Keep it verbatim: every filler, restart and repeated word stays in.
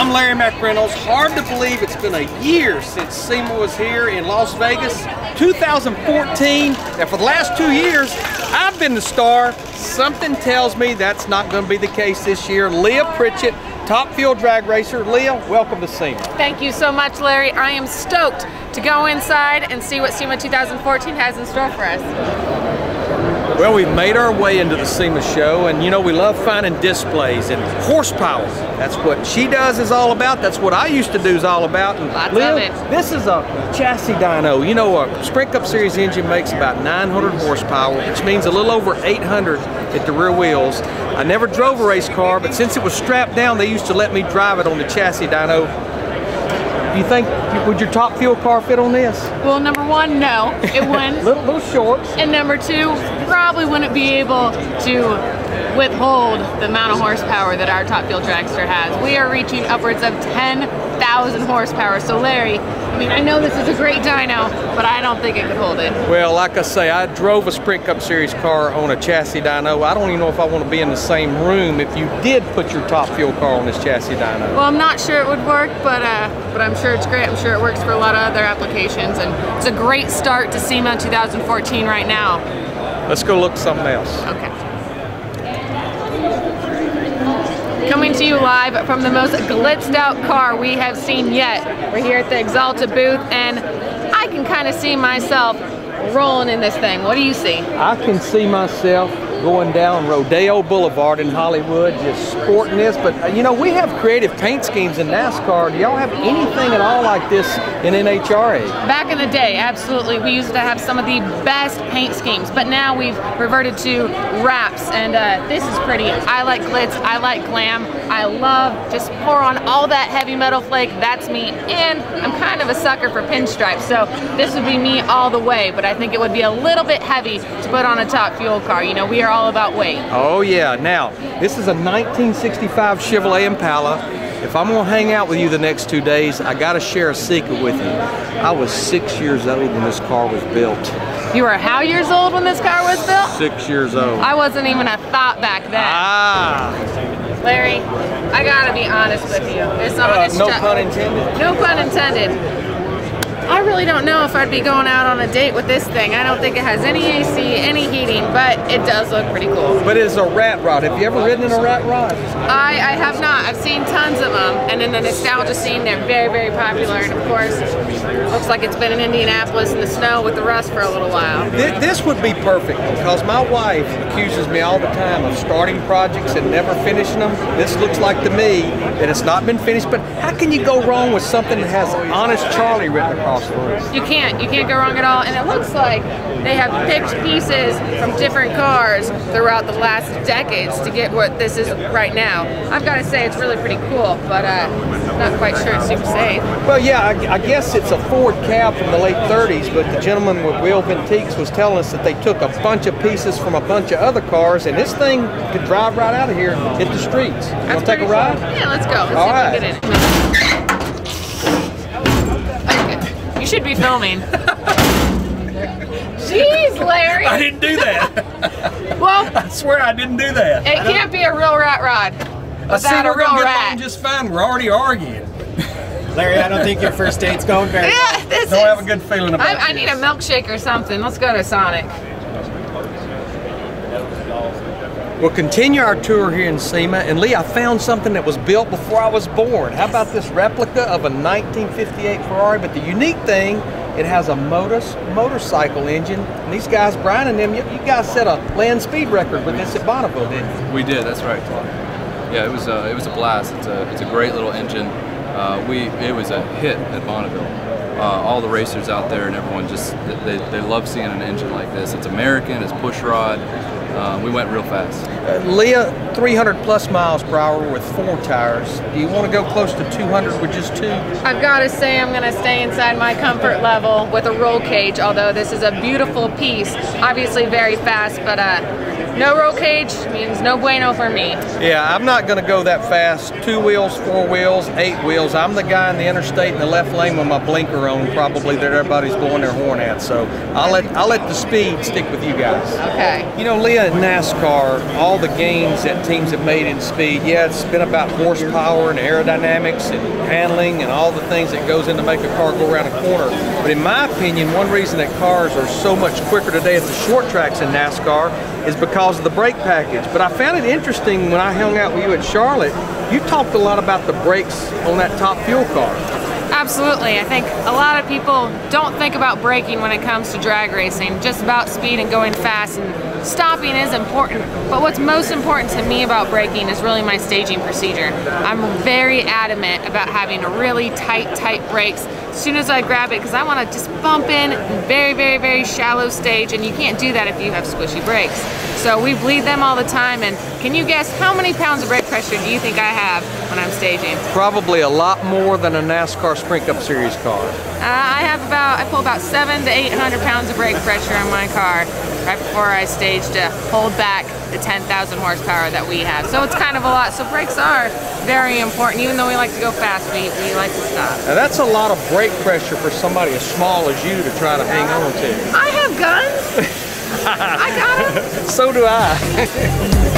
I'm Larry McReynolds. Hard to believe it's been a year since SEMA was here in Las Vegas, two thousand fourteen. And for the last two years, I've been the star. Something tells me that's not going to be the case this year. Leah Pritchett, top field drag racer. Leah, welcome to SEMA. Thank you so much, Larry. I am stoked to go inside and see what SEMA two thousand fourteen has in store for us. Well, we've made our way into the SEMA show, and you know, we love finding displays and horsepower. That's what she does is all about. That's what I used to do is all about. And Lots Lil, of it. This is a chassis dyno. You know, a Sprint Cup Series engine makes about nine hundred horsepower, which means a little over eight hundred at the rear wheels. I never drove a race car, but since it was strapped down, they used to let me drive it on the chassis dyno. Do you think, would your top fuel car fit on this? Well, number one, no, it wouldn't. little, little short. And number two, probably wouldn't be able to withhold the amount of horsepower that our top fuel dragster has. We are reaching upwards of ten thousand horsepower. So Larry, I mean, I know this is a great dyno, but I don't think it could hold it. Well, like I say, I drove a Sprint Cup Series car on a chassis dyno. I don't even know if I want to be in the same room if you did put your top fuel car on this chassis dyno. Well, I'm not sure it would work, but uh, but I'm sure it's great. I'm sure it works for a lot of other applications, and it's a great start to SEMA two thousand fourteen right now. Let's go look something else. Okay. Coming to you live from the most glitzed out car we have seen yet. We're here at the Exalta booth, and I can kind of see myself rolling in this thing. What do you see? I can see myself going down Rodeo Boulevard in Hollywood, just sporting this. But you know, we have creative paint schemes in NASCAR. Do y'all have anything at all like this in N H R A? Back in the day, absolutely. We used to have some of the best paint schemes, but now we've reverted to wraps, and uh, this is pretty. I like glitz, I like glam, I love just pour on all that heavy metal flake. That's me, and I'm kind of a sucker for pinstripes, so this would be me all the way, but I think it would be a little bit heavy to put on a top fuel car. You know, we are all about weight. Oh yeah. Now, this is a nineteen sixty-five Chevrolet Impala. If I'm gonna hang out with you the next two days, I gotta share a secret with you. I was six years old when this car was built. You were how years old when this car was built? Six years old. I wasn't even a thought back then. Ah. Larry, I gotta be honest with you. It's honest. Uh, no pun intended. No pun intended. I really don't know if I'd be going out on a date with this thing. I don't think it has any A C, any heating, but it does look pretty cool. But it is a rat rod. Have you ever ridden in a rat rod? I, I have not. I've seen tons of them, and in the nostalgia scene, they're very, very popular. And of course, looks like it's been in Indianapolis in the snow with the rust for a little while. This would be perfect because my wife accuses me all the time of starting projects and never finishing them. This looks like to me that it's not been finished. But how can you go wrong with something that has Honest Charlie written across? You can't. You can't go wrong at all. And it looks like they have picked pieces from different cars throughout the last decades to get what this is right now. I've got to say it's really pretty cool, but uh, not quite sure it's super safe. Well, yeah, I, I guess it's a Ford cab from the late thirties, but the gentleman with Wheel Vintiques was telling us that they took a bunch of pieces from a bunch of other cars, and this thing could drive right out of here and hit the streets. You want to take a ride? Cool. Yeah, let's go. Let's all see right. If we can get in. You should be filming. Jeez, Larry. I didn't do that. Well, I swear I didn't do that. It can't be a real rat rod without a real rat. Just fine. We're already arguing. Larry, I don't think your first date's going very well. Yeah, this is. Don't have a good feeling about it. I need a milkshake or something. Let's go to Sonic. We'll continue our tour here in SEMA, and Lee, I found something that was built before I was born. How about this replica of a nineteen fifty-eight Ferrari? But the unique thing, it has a Motus motorcycle engine. And these guys, Brian and them, you, you guys set a land speed record with this at Bonneville, didn't you? We did. That's right. Yeah, it was a, it was a blast. It's a it's a great little engine. Uh, we it was a hit at Bonneville. Uh, all the racers out there and everyone just they, they love seeing an engine like this. It's American. It's pushrod. Um, we went real fast. Uh, Leah, three hundred plus miles per hour with four tires. Do you want to go close to two hundred with just two? I've got to say I'm going to stay inside my comfort level with a roll cage, although this is a beautiful piece. Obviously very fast, but uh, No roll cage means no bueno for me. Yeah, I'm not going to go that fast. Two wheels, four wheels, eight wheels. I'm the guy in the interstate in the left lane with my blinker on, probably, that everybody's blowing their horn at. So I'll let, I'll let the speed stick with you guys. Okay. You know, Leah, in NASCAR, all the gains that teams have made in speed, yeah, it's been about horsepower and aerodynamics and handling and all the things that goes in to make a car go around a corner. But in my opinion, one reason that cars are so much quicker today at the short tracks in NASCAR is because of the brake package. But I found it interesting when I hung out with you at Charlotte, you talked a lot about the brakes on that top fuel car. Absolutely. I think a lot of people don't think about braking when it comes to drag racing, just about speed and going fast, and stopping is important. But what's most important to me about braking is really my staging procedure. I'm very adamant about having really tight, tight brakes as soon as I grab it, because I want to just bump in very, very, very shallow stage, and you can't do that if you have squishy brakes. So we bleed them all the time, and can you guess how many pounds of brake pressure do you think I have when I'm staging? Probably a lot more than a NASCAR Sprint Cup Series car. Uh, I have about, I pull about seven to eight hundred pounds of brake pressure on my car right before I stage to hold back the ten thousand horsepower that we have. So it's kind of a lot. So brakes are very important. Even though we like to go fast, we, we like to stop. Now that's a lot of brake pressure for somebody as small as you to try to hang on to. I have guns. I got them. So do I.